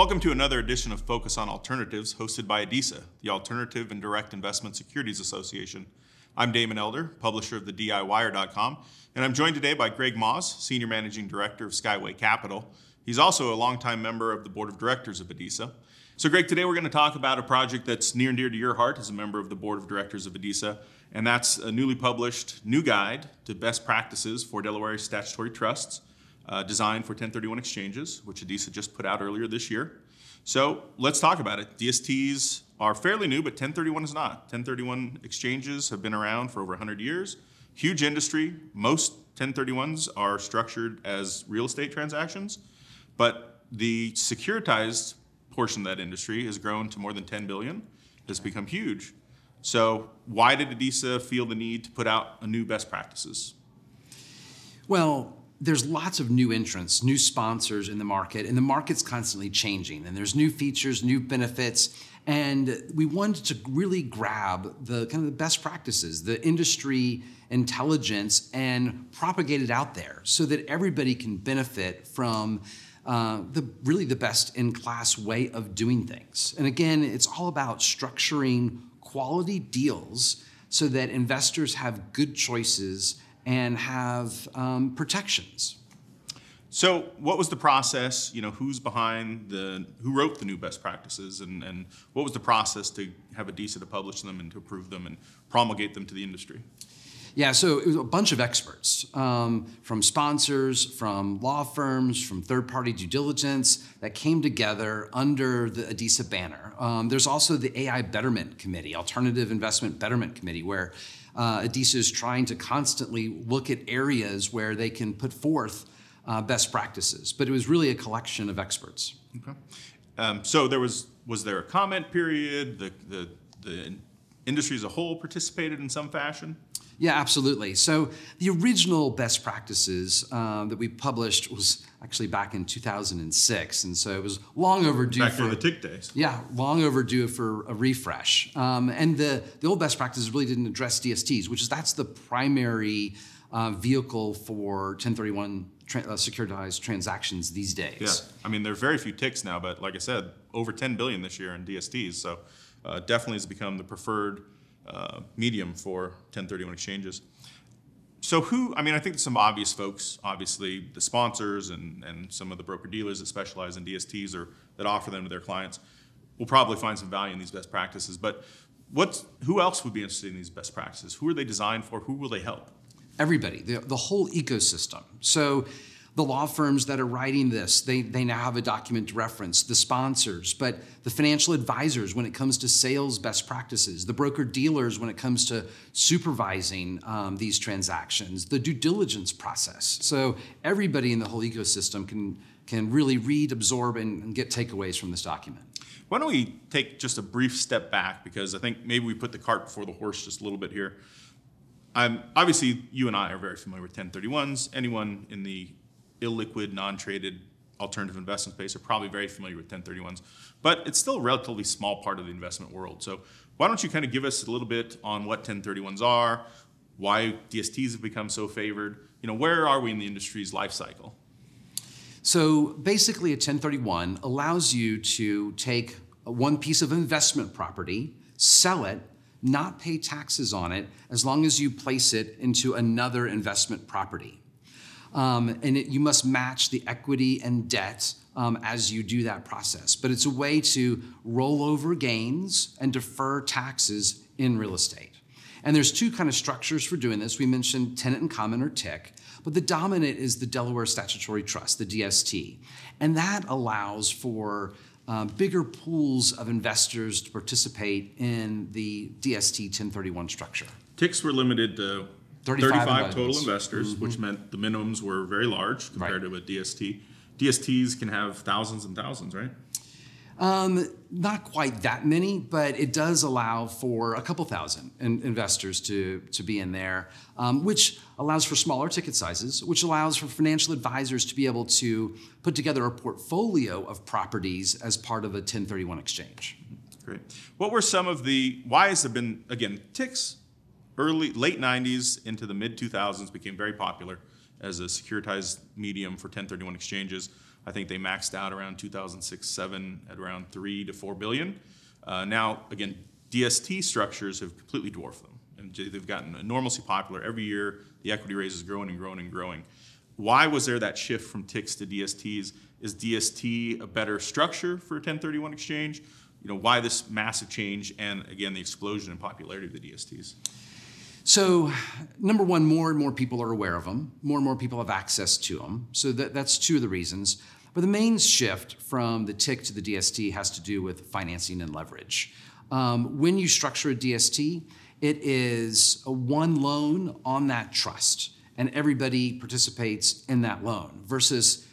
Welcome to another edition of Focus on Alternatives, hosted by ADISA, the Alternative and Direct Investment Securities Association. I'm Damon Elder, publisher of TheDIWire.com, and I'm joined today by Greg Mausz, Senior Managing Director of Skyway Capital. He's also a longtime member of the Board of Directors of ADISA. So Greg, today we're going to talk about a project that's near and dear to your heart as a member of the Board of Directors of ADISA, and that's a newly published new guide to best practices for Delaware statutory trusts designed for 1031 exchanges, which ADISA just put out earlier this year. So let's talk about it. DSTs are fairly new, but 1031 is not. 1031 exchanges have been around for over 100 years. Huge industry. Most 1031s are structured as real estate transactions, but the securitized portion of that industry has grown to more than 10 billion. It's become huge. So why did ADISA feel the need to put out a new best practices? Well, there's lots of new entrants, new sponsors in the market, and the market's constantly changing, and there's new features, new benefits, and we wanted to really grab the kind of the best practices, the industry intelligence, and propagate it out there so that everybody can benefit from the best in class way of doing things. And again, it's all about structuring quality deals so that investors have good choices and have protections. So what was the process? You know, who wrote the new best practices, and what was the process to have ADISA to publish them and to approve them and promulgate them to the industry? Yeah, so it was a bunch of experts, from sponsors, from law firms, from third-party due diligence that came together under the ADISA banner. There's also the AI Betterment Committee, Alternative Investment Betterment Committee, where ADISA is trying to constantly look at areas where they can put forth best practices. But it was really a collection of experts. Okay. So was there a comment period? The industry as a whole participated in some fashion? Yeah, absolutely. So the original best practices that we published was actually back in 2006, and so it was long overdue. Back for the TIC days. Yeah, long overdue for a refresh. And the old best practices really didn't address DSTs, which is that's the primary vehicle for 1031 securitized transactions these days. Yeah, I mean there are very few TICs now, but like I said, over 10 billion this year in DSTs. So definitely has become the preferred medium for 1031 exchanges. So who, I mean, I think there's some obvious folks, obviously the sponsors and some of the broker dealers that specialize in DSTs or that offer them to their clients will probably find some value in these best practices. But who else would be interested in these best practices? Who are they designed for? Who will they help? Everybody, the whole ecosystem. So the law firms that are writing this, they now have a document to reference, the sponsors, but the financial advisors when it comes to sales best practices, the broker-dealers when it comes to supervising these transactions, the due diligence process. So everybody in the whole ecosystem can really read, absorb, and get takeaways from this document. Why don't we take just a brief step back, because I think maybe we put the cart before the horse just a little bit here. Obviously, you and I are very familiar with 1031s. Anyone in the illiquid, non-traded alternative investment space are probably very familiar with 1031s, but it's still a relatively small part of the investment world. So why don't you kind of give us a little bit on what 1031s are, why DSTs have become so favored, you know, where are we in the industry's life cycle? So basically a 1031 allows you to take one piece of investment property, sell it, not pay taxes on it, as long as you place it into another investment property. You must match the equity and debt as you do that process. But it's a way to roll over gains and defer taxes in real estate. And there's two kind of structures for doing this. We mentioned Tenant in Common, or TIC, but the dominant is the Delaware Statutory Trust, the DST. And that allows for bigger pools of investors to participate in the DST 1031 structure. TICs were limited to 35 total investors, mm-hmm. which meant the minimums were very large compared right. to a DST. DSTs can have thousands and thousands, right? Not quite that many, but it does allow for a couple thousand investors to be in there, which allows for smaller ticket sizes, which allows for financial advisors to be able to put together a portfolio of properties as part of a 1031 exchange. Great. What were some of the, why has there been, again, TICs? Late 90s into the mid 2000s became very popular as a securitized medium for 1031 exchanges. I think they maxed out around 2006-07 at around $3 to $4 billion. Now, again, DST structures have completely dwarfed them, and they've gotten enormously popular every year. The equity raise is growing and growing and growing. Why was there that shift from TICs to DSTs? Is DST a better structure for a 1031 exchange? You know, why this massive change and, again, the explosion in popularity of the DSTs? So, number one, more and more people are aware of them. More and more people have access to them. So that's two of the reasons. But the main shift from the TIC to the DST has to do with financing and leverage. When you structure a DST, it is a one loan on that trust, and everybody participates in that loan. Versus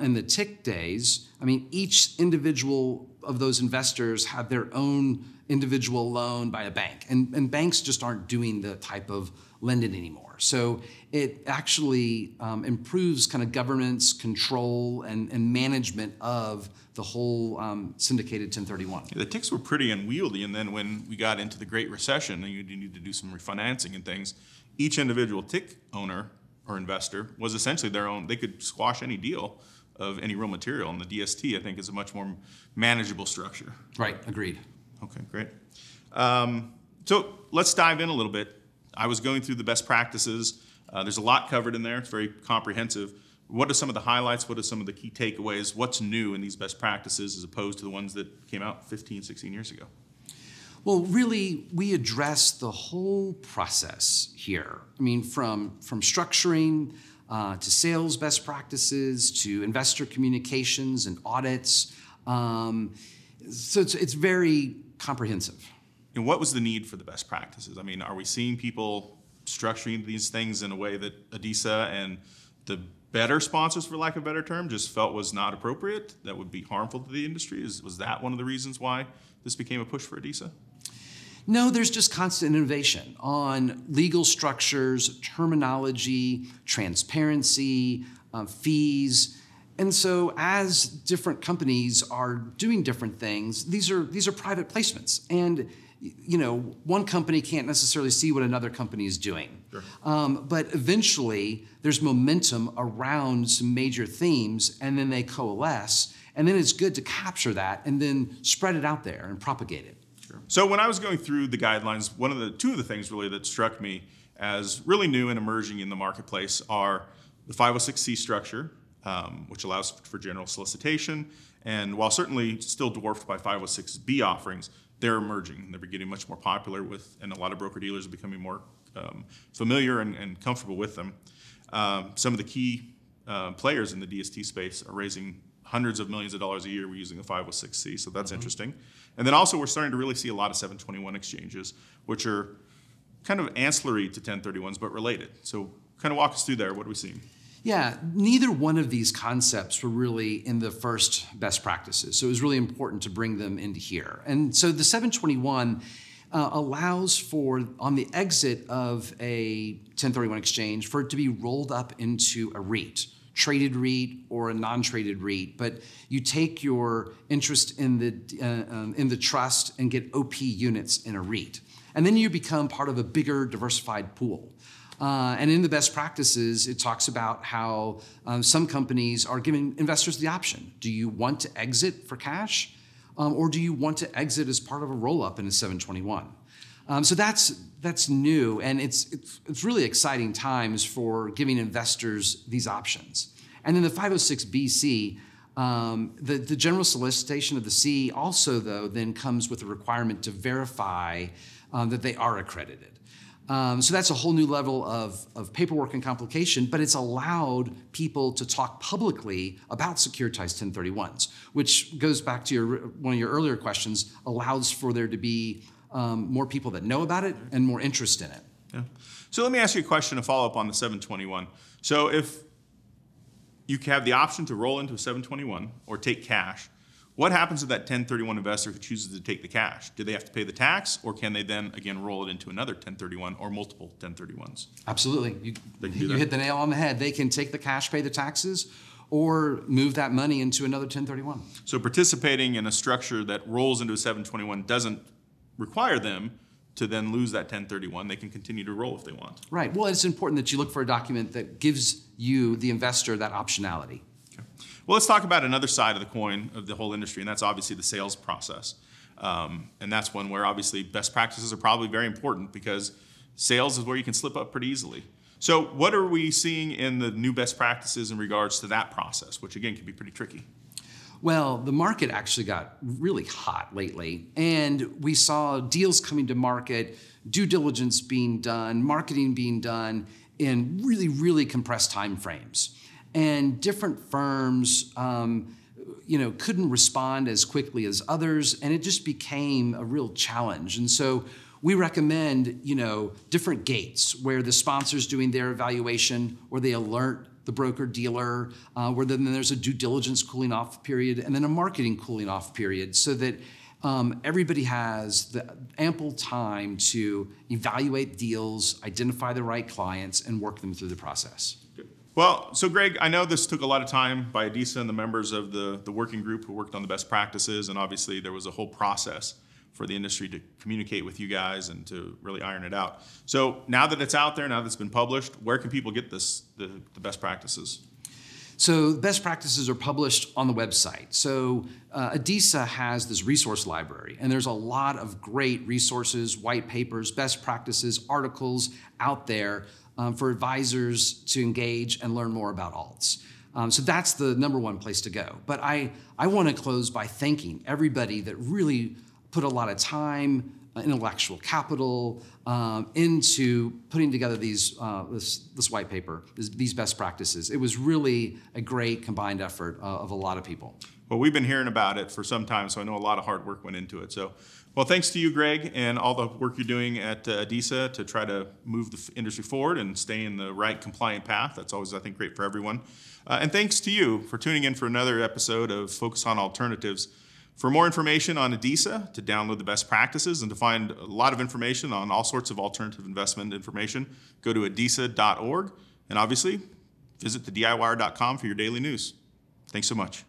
in the TIC days, I mean, each individual of those investors had their own individual loan by a bank, and banks just aren't doing the type of lending anymore. So it actually improves kind of governance, control, and management of the whole syndicated 1031. Yeah, the TICs were pretty unwieldy, and then when we got into the Great Recession and you needed to do some refinancing and things, each individual TIC owner or investor was essentially their own. They could squash any deal of any real material, and the DST, I think, is a much more manageable structure. Right, agreed. Okay, great. So let's dive in a little bit. I was going through the best practices. There's a lot covered in there. It's very comprehensive. What are some of the highlights? What are some of the key takeaways? What's new in these best practices as opposed to the ones that came out 15, 16 years ago? Well, really, we address the whole process here. I mean, from structuring to sales best practices to investor communications and audits. So it's very comprehensive. And what was the need for the best practices? I mean, are we seeing people structuring these things in a way that ADISA and the better sponsors, for lack of a better term, just felt was not appropriate, that would be harmful to the industry? Was that one of the reasons why this became a push for ADISA? No, there's just constant innovation on legal structures, terminology, transparency, fees. And so as different companies are doing different things, these are private placements. And you know, one company can't necessarily see what another company is doing. Sure. But eventually there's momentum around some major themes, and then they coalesce. And then it's good to capture that and then spread it out there and propagate it. Sure. So when I was going through the guidelines, two of the things really that struck me as really new and emerging in the marketplace are the 506C structure, which allows for general solicitation. And while certainly still dwarfed by 506B offerings, they're emerging. They're getting much more popular with, and a lot of broker-dealers are becoming more familiar and comfortable with them. Some of the key players in the DST space are raising hundreds of millions of dollars a year using a 506C, so that's interesting. And then also we're starting to really see a lot of 721 exchanges, which are kind of ancillary to 1031s, but related. So kind of walk us through there. What are we seeing? Yeah, neither one of these concepts were really in the first best practices, so it was really important to bring them into here. And so the 721 allows for, on the exit of a 1031 exchange, for it to be rolled up into a REIT, traded REIT or a non-traded REIT. But you take your interest in the trust and get OP units in a REIT, and then you become part of a bigger diversified pool. And in the best practices, it talks about how some companies are giving investors the option. Do you want to exit for cash, or do you want to exit as part of a roll-up in a 721? So that's new, and it's really exciting times for giving investors these options. And then the 506BC, the general solicitation of the C also, though, then comes with a requirement to verify that they are accredited. So that's a whole new level of paperwork and complication, but it's allowed people to talk publicly about securitized 1031s, which goes back to one of your earlier questions, allows for there to be more people that know about it and more interest in it. Yeah. So let me ask you a question to follow up on the 721. So if you have the option to roll into a 721 or take cash, what happens to that 1031 investor who chooses to take the cash? Do they have to pay the tax, or can they then again roll it into another 1031 or multiple 1031s? Absolutely. You hit the nail on the head. They can take the cash, pay the taxes, or move that money into another 1031. So participating in a structure that rolls into a 721 doesn't require them to then lose that 1031. They can continue to roll if they want. Right. Well, it's important that you look for a document that gives you, the investor, that optionality. Okay. Well, let's talk about another side of the coin of the whole industry, and that's obviously the sales process. And that's one where obviously best practices are probably very important, because sales is where you can slip up pretty easily. So what are we seeing in the new best practices in regards to that process, which again can be pretty tricky? Well, the market actually got really hot lately, and we saw deals coming to market, due diligence being done, marketing being done in really, really compressed timeframes. And different firms couldn't respond as quickly as others, and it just became a real challenge. And so we recommend different gates where the sponsor's doing their evaluation, or they alert the broker-dealer, where then there's a due diligence cooling-off period and then a marketing cooling-off period, so that everybody has the ample time to evaluate deals, identify the right clients, and work them through the process. Well, so Greg, I know this took a lot of time by ADISA and the members of the working group who worked on the best practices, and obviously there was a whole process for the industry to communicate with you guys and to really iron it out. So now that it's out there, now that it's been published, where can people get this, the best practices? So the best practices are published on the website. So ADISA has this resource library, and there's a lot of great resources, white papers, best practices, articles out there for advisors to engage and learn more about alts. So that's the #1 place to go. But I want to close by thanking everybody that really put a lot of time, intellectual capital into putting together these this white paper, these best practices. It was really a great combined effort of a lot of people. Well, we've been hearing about it for some time, so I know a lot of hard work went into it. So, well, thanks to you, Greg, and all the work you're doing at ADISA to try to move the industry forward and stay in the right compliant path. That's always, I think, great for everyone. And thanks to you for tuning in for another episode of Focus on Alternatives. For more information on ADISA, to download the best practices, and to find a lot of information on all sorts of alternative investment information, go to adisa.org, and obviously visit thediwire.com for your daily news. Thanks so much.